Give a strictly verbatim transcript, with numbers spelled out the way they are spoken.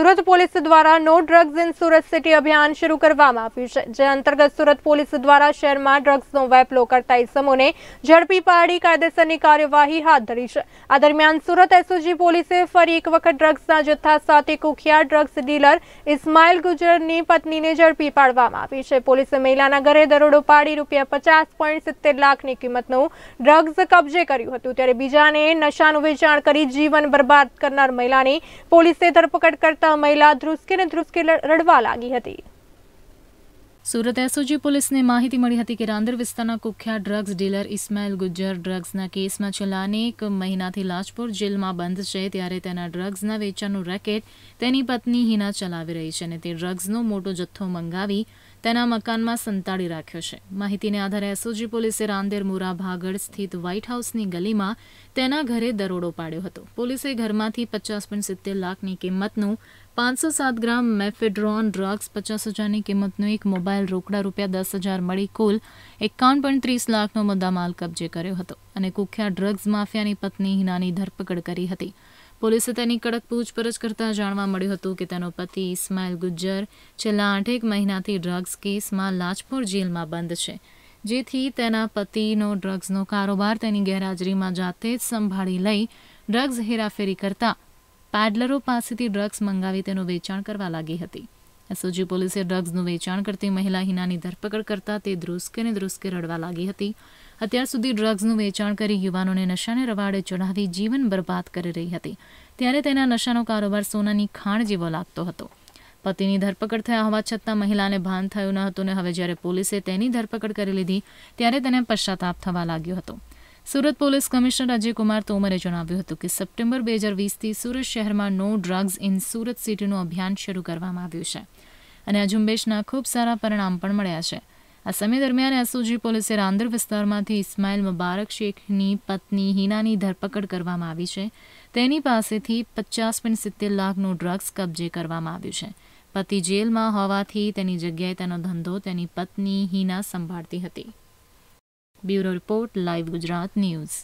Surat police દ્વારા no drugs in Surat city અભિયાન શરૂ કરવામાં આવ્યું છે, જે અંતર્ગત સુરત પોલીસ દ્વારા શહેરમાં ડ્રગ્સનો વેપલો કરતા ઇસમોને ઝડપી પાડી કાયદેસરની કાર્યવાહી હાથ ધરી છે। આ દરમિયાન સુરત એસઓજી પોલીસે ફરી એક વખત ડ્રગ્સના જથ્થા સાથે કુખ્યાત ડ્રગ્સ ડીલર ઇસ્માઇલ ગુજરની પત્નીને ઝડપી પાડવામાં આવી છે। પોલીસે મહિલાના ઘરે દરોડો પાડી રૂપિયા પચાસ પોઈન્ટ સિત્તેર લાખની કિંમતનું ડ્રગ્સ કબજે કર્યું હતું, ત્યારે બીજાને નશાનું વેચાણ કરી જીવન બરબાદ કરનાર મહિલાની પોલીસે ધરપકડ કરતા महिला ध्रुसकीने ध्रुसकी रड़वा लागी हती। सूरत एसओजी पुलिस ने माहिती मळी हती के रांदेर विस्तारना कुख्यात ड्रग्स डीलर इस्माइल गुज्जर ड्रग्सना केसमां छेल्ला एक महीनाथी लाजपुर जेलमां बंद छे, त्यारे तेना ड्रग्सना वेचाणनुं रेकेट तेनी पत्नी हिना चलावी रही छे अने ते ड्रग्सनो मोटो जथ्थो मंगावी तेना मकानमां संताड़ी राख्यो छे। माहितीने आधारे एसओजी पुलिसे रांदेर मोरा भागड़ स्थित व्हाइट हाउसनी गलीमां तेना घरे दरोडो पाड्यो हतो। पुलिसे घरमांथी पचास पॉइंट सित्तेर लाखनी किंमतनुं पांच सौ सात ग्राम मेफेड्रॉन ड्रग्स पचास हज़ार की किमत एक मोबाइल रोकड़ा रूपया दस हज़ार मिली कुल एकावन पॉइंट तीस लाख मुद्दामाल कब्जे कर्यो हतो अने कुख्यात ड्रग्स माफियानी पत्नी हिनानी धरपकड़ करी हती। पुलिसे तेनी कड़क पूछपरछ करता जाणवा मळ्युं हतुं के तेनो पति इस्माइल गुज्जर छेल्ला आठेक महीनाथी ड्रग्स केसमां लाजपुर जेलमां बंद छे, जेथी तेना पतिनो ड्रग्सनो कारोबार तेनी गैरहाजरीमां जाते ज संभाळी लई ड्रग्स हेराफेरी करता पैडलरों पासेथी ड्रग्स मंगावी तेनुं वेचाण करवा लागी हती। एसओजी पुलिसे ड्रग्सनुं वेचाण करती महिला हिनानी धरपकड़ करता ते द्रुस्केने द्रुस्के रड़वा लागी हती। अत्यार सुधी ड्रग्सनुं वेचाण करी युवानोने नशाने रवाड़े चढ़ावी जीवन बर्बाद करी रही हती, त्यारे तेना नशानो कारोबार सोनानी खाण जेवो लागतो हतो। पतिनी धरपकड़ थया होवा छतां महिलाने भान थयुं न हतुं ने हवे ज्यारे पोलीसे तेनी धरपकड़ करी लीधी त्यारे तेने पश्चाताप थवा लाग्यो हतो। सूरत पुलिस कमिश्नर अजय कुमार तोमरे जणाव्युं हतुं के सप्टेम्बर बे हज़ार वीस थी सूरत शहरमां नो ड्रग्स इन सूरत सिटीनुं अभियान शरू करवामां आव्युं छे अने आ झुंबेशना खूब सारा परिणाम पण मळ्या छे। आ समय दरमियान एसओजी पुलिसे रांदेर विस्तारमांथी इस्माइल मुबारक शेखनी पत्नी हिनानी धरपकड़ करवामां आवी छे। तेनी पासेथी पचास पॉइंट सित्तेर लाखनुं ड्रग्स कब्जे करवामां आव्युं छे। पति जेलमां होवाथी तेनी जग्याए तेनो धंधो तेनी पत्नी हिना संभाळती हती। Bureau report, live Gujarat news.